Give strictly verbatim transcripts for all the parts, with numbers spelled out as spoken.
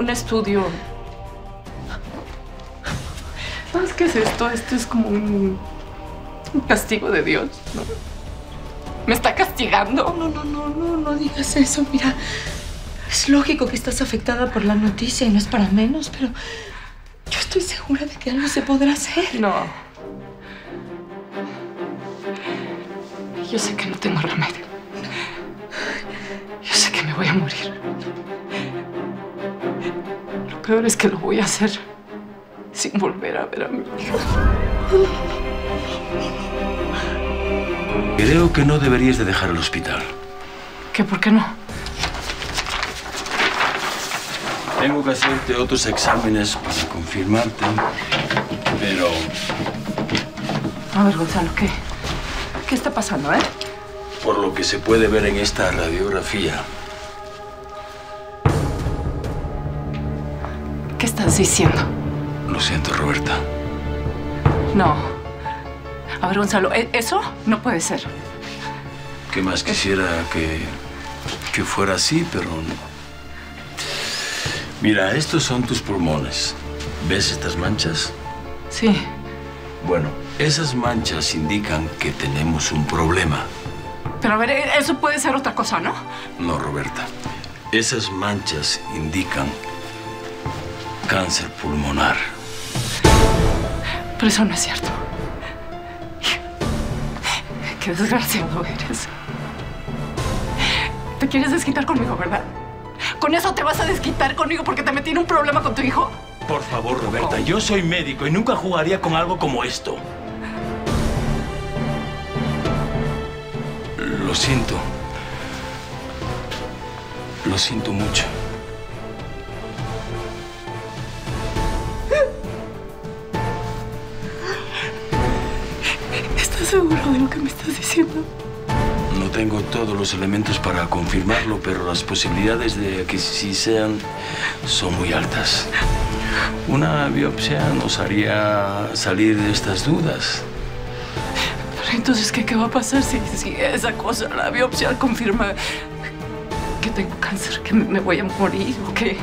un estudio. ¿Sabes qué es esto? Esto es como un, un castigo de Dios, ¿no? ¿Me está castigando? No, no, no, no, no digas eso. Mira, es lógico que estás afectada por la noticia y no es para menos, pero yo estoy segura de que algo se podrá hacer. No. Yo sé que no tengo remedio. Yo sé que me voy a morir. Lo peor es que lo voy a hacer sin volver a ver a mi hija. Creo que no deberías de dejar el hospital. ¿Qué? ¿Por qué no? Tengo que hacerte otros exámenes para confirmarte, pero... A ver, Gonzalo, ¿qué? ¿Qué está pasando, eh? Por lo que se puede ver en esta radiografía. ¿Qué estás diciendo? Lo siento, Roberta. No. A ver, Gonzalo, eso no puede ser. ¿Qué más quisiera que, que fuera así, pero no? Mira, estos son tus pulmones. ¿Ves estas manchas? Sí. Bueno, esas manchas indican que tenemos un problema. Pero a ver, eso puede ser otra cosa, ¿no? No, Roberta. Esas manchas indican cáncer pulmonar. Pero eso no es cierto. Qué desgraciado eres. Te quieres desquitar conmigo, ¿verdad? ¿Con eso te vas a desquitar conmigo porque te metí en un problema con tu hijo? Por favor, Roberta, ¿cómo? Yo soy médico y nunca jugaría con algo como esto. Lo siento. Lo siento mucho. ¿Estás seguro de lo que me estás diciendo? No tengo todos los elementos para confirmarlo, pero las posibilidades de que sí sean son muy altas. Una biopsia nos haría salir de estas dudas. Entonces, ¿qué, qué va a pasar si, si esa cosa, la biopsia, confirma que tengo cáncer, que me voy a morir o qué?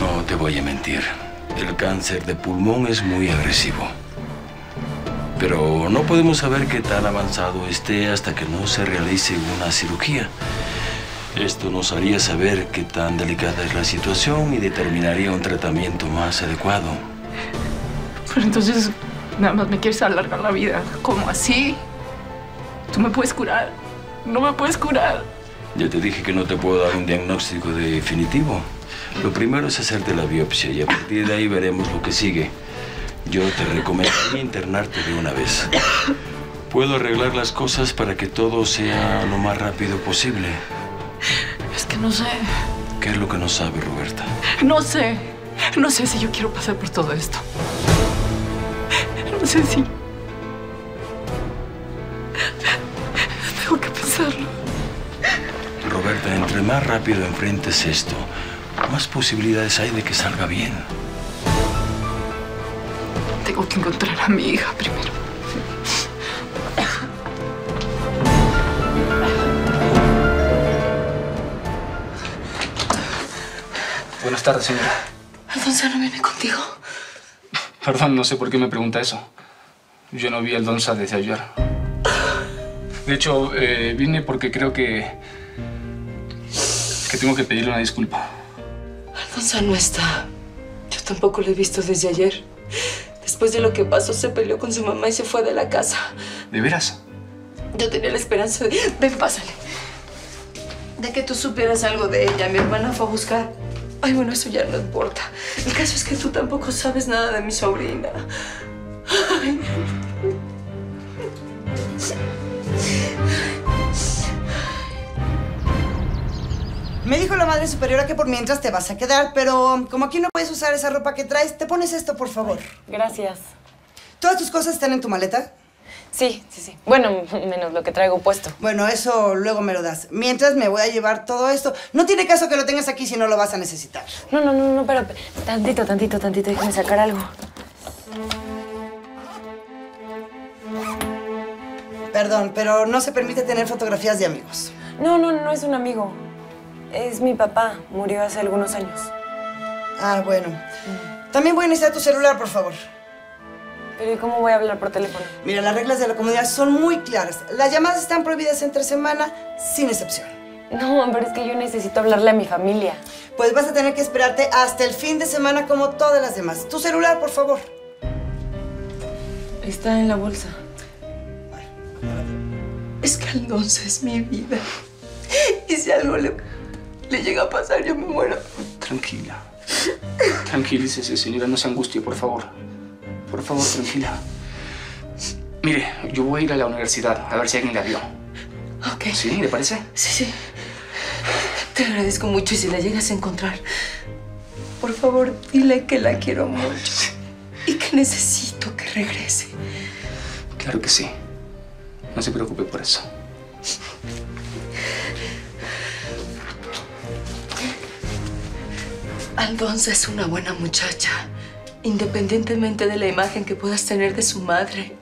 No te voy a mentir. El cáncer de pulmón es muy agresivo. Pero no podemos saber qué tan avanzado esté hasta que no se realice una cirugía. Esto nos haría saber qué tan delicada es la situación y determinaría un tratamiento más adecuado. Pero entonces... nada más me quieres alargar la vida. ¿Cómo así? ¿Tú me puedes curar? ¿No me puedes curar? Ya te dije que no te puedo dar un diagnóstico definitivo. Lo primero es hacerte la biopsia y a partir de ahí veremos lo que sigue. Yo te recomendaría internarte de una vez. Puedo arreglar las cosas para que todo sea lo más rápido posible. Es que no sé. ¿Qué es lo que no sabes, Roberta? No sé. No sé si yo quiero pasar por todo esto. No sé si... tengo que pensarlo. Roberta, entre más rápido enfrentes esto, más posibilidades hay de que salga bien. Tengo que encontrar a mi hija primero. Buenas tardes, señora. ¿Gonzalo viene contigo? Perdón, no sé por qué me pregunta eso. Yo no vi a Aldonza desde ayer. De hecho, eh, vine porque creo que... que tengo que pedirle una disculpa. Aldonza no está. Yo tampoco lo he visto desde ayer. Después de lo que pasó, se peleó con su mamá y se fue de la casa. ¿De veras? Yo tenía la esperanza de... Ven, pásale. De que tú supieras algo de ella. Mi hermana fue a buscar... Ay, bueno, eso ya no importa. El caso es que tú tampoco sabes nada de mi sobrina. Ay. Me dijo la madre superiora que por mientras te vas a quedar, pero como aquí no puedes usar esa ropa que traes, te pones esto, por favor. Gracias. ¿Todas tus cosas están en tu maleta? Sí, sí, sí. Bueno, menos lo que traigo puesto. Bueno, eso luego me lo das. Mientras me voy a llevar todo esto. No tiene caso que lo tengas aquí si no lo vas a necesitar. No, no, no, no, pero... Tantito, tantito, tantito. Déjame sacar algo. Perdón, pero no se permite tener fotografías de amigos. No, no, no es un amigo. Es mi papá. Murió hace algunos años. Ah, bueno. Mm. También voy a necesitar tu celular, por favor. ¿Pero y cómo voy a hablar por teléfono? Mira, las reglas de la comunidad son muy claras. Las llamadas están prohibidas entre semana, sin excepción. No, pero es que yo necesito hablarle a mi familia. Pues vas a tener que esperarte hasta el fin de semana como todas las demás. Tu celular, por favor. Está en la bolsa. Es que Aldonza es mi vida. Y si algo le, le llega a pasar, yo me muero. Tranquila. Tranquilícese, señora. No se angustie, por favor. Por favor, tranquila. Mire, yo voy a ir a la universidad a ver si alguien la vio. Ok. ¿Sí? ¿Le parece? Sí, sí. Te agradezco mucho y si la llegas a encontrar, por favor, dile que la quiero mucho y que necesito que regrese. Claro que sí. No se preocupe por eso. Aldonza es una buena muchacha, independientemente de la imagen que puedas tener de su madre.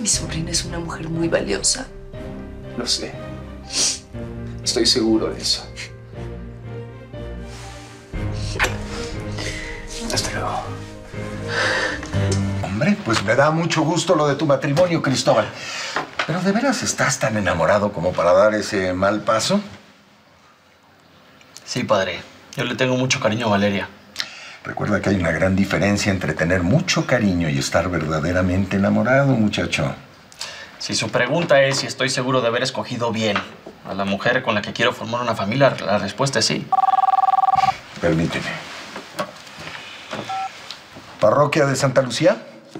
Mi sobrina es una mujer muy valiosa. Lo sé. Estoy seguro de eso. Hasta luego. Hombre, pues me da mucho gusto lo de tu matrimonio, Cristóbal. ¿Pero de veras estás tan enamorado como para dar ese mal paso? Sí, padre. Yo le tengo mucho cariño a Valeria. Recuerda que hay una gran diferencia entre tener mucho cariño y estar verdaderamente enamorado, muchacho. Si su pregunta es si estoy seguro de haber escogido bien a la mujer con la que quiero formar una familia, la respuesta es sí. Permíteme. ¿Parroquia de Santa Lucía?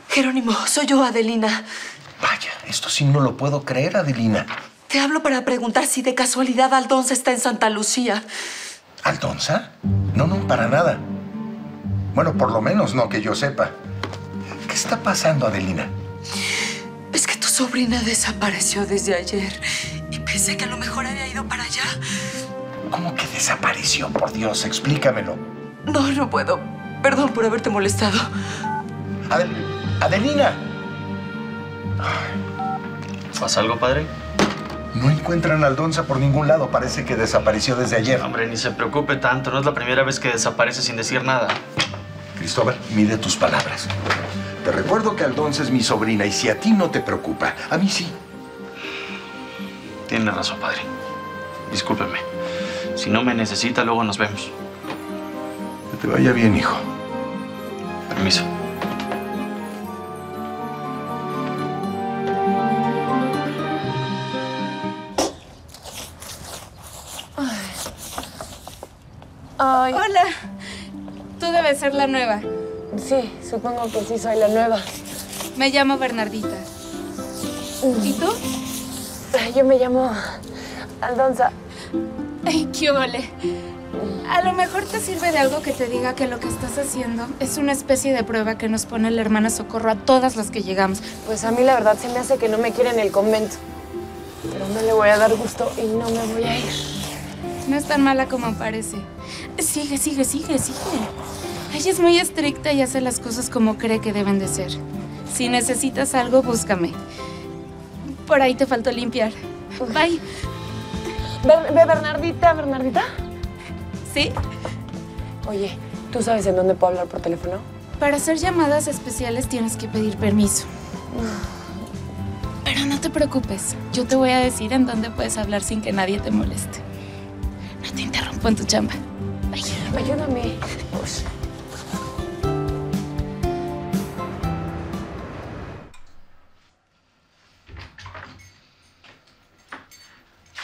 Jerónimo, soy yo, Adelina. Vaya, esto sí no lo puedo creer, Adelina. Te hablo para preguntar si de casualidad Aldonza está en Santa Lucía. ¿Aldonza? No, no, para nada. Bueno, por lo menos no que yo sepa. ¿Qué está pasando, Adelina? Es que tu sobrina desapareció desde ayer y pensé que a lo mejor había ido para allá. ¿Cómo que desapareció? Por Dios, explícamelo. No, no puedo. Perdón por haberte molestado. Adel Adelina. ¿Pasa algo, padre? No encuentran a Aldonza por ningún lado. Parece que desapareció desde ayer. Hombre, ni se preocupe tanto. No es la primera vez que desaparece sin decir nada. Cristóbal, mide tus palabras. Te recuerdo que Aldonza es mi sobrina y si a ti no te preocupa, a mí sí. Tiene razón, padre. Discúlpeme. Si no me necesita, luego nos vemos. Que te vaya bien, hijo. Permiso. Ay. Hola. Tú debes ser la nueva. Sí, supongo que sí soy la nueva. Me llamo Bernardita. Mm. ¿Y tú? Yo me llamo Aldonza. Ay, qué ole. A lo mejor te sirve de algo que te diga que lo que estás haciendo es una especie de prueba que nos pone la hermana Socorro a todas las que llegamos. Pues a mí la verdad se me hace que no me quieren el convento. Pero no le voy a dar gusto y no me voy a ir. No es tan mala como parece. Sigue, sigue, sigue, sigue. Ella es muy estricta y hace las cosas como cree que deben de ser. Si necesitas algo, búscame. Por ahí te faltó limpiar. Bye. Be- Be- Bernardita, Bernardita. ¿Sí? Oye, ¿tú sabes en dónde puedo hablar por teléfono? Para hacer llamadas especiales tienes que pedir permiso. Pero no te preocupes. Yo te voy a decir en dónde puedes hablar sin que nadie te moleste. No te interrumpo en tu chamba. Ayúdame. Ayúdame. Pues...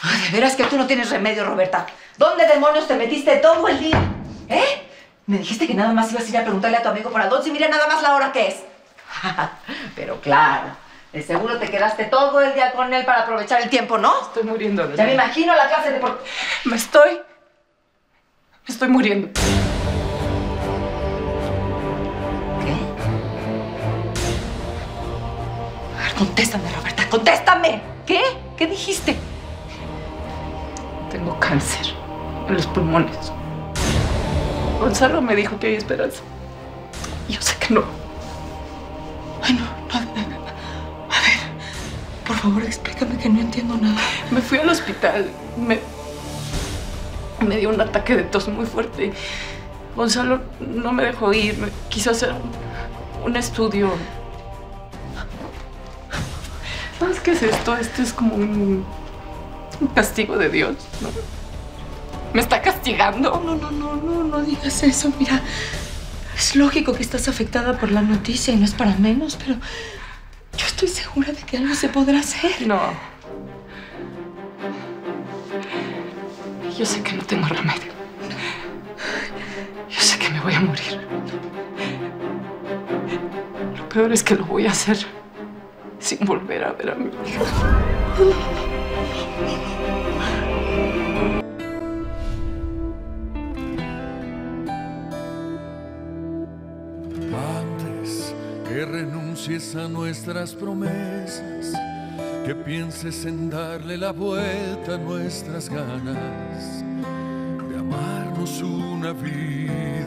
Ay, de veras que tú no tienes remedio, Roberta. ¿Dónde demonios te metiste todo el día? ¿Eh? Me dijiste que nada más ibas a ir a preguntarle a tu amigo por Aldonza y mira nada más la hora que es. Pero claro, de seguro te quedaste todo el día con él para aprovechar el tiempo, ¿no? Estoy muriendo. Ya me imagino la clase de por... Me estoy... Me estoy muriendo. ¿Qué? A ver, contéstame, Roberta, contéstame. ¿Qué? ¿Qué dijiste? Tengo cáncer en los pulmones. Gonzalo me dijo que hay esperanza. Yo sé que no. Ay, no, no. A ver, por favor, explícame que no entiendo nada. Me fui al hospital. Me, me dio un ataque de tos muy fuerte. Gonzalo no me dejó ir, quiso hacer un, un estudio. ¿Sabes qué es esto? Esto es como un, un castigo de Dios, ¿no? ¿Me está castigando? No, no, no, no, no digas eso, mira. Es lógico que estás afectada por la noticia y no es para menos, pero yo estoy segura de que algo se podrá hacer. No. Yo sé que no tengo remedio. Yo sé que me voy a morir. Lo peor es que lo voy a hacer sin volver a ver a mi hija. Que renuncies a nuestras promesas, que pienses en darle la vuelta a nuestras ganas de amarnos una vida.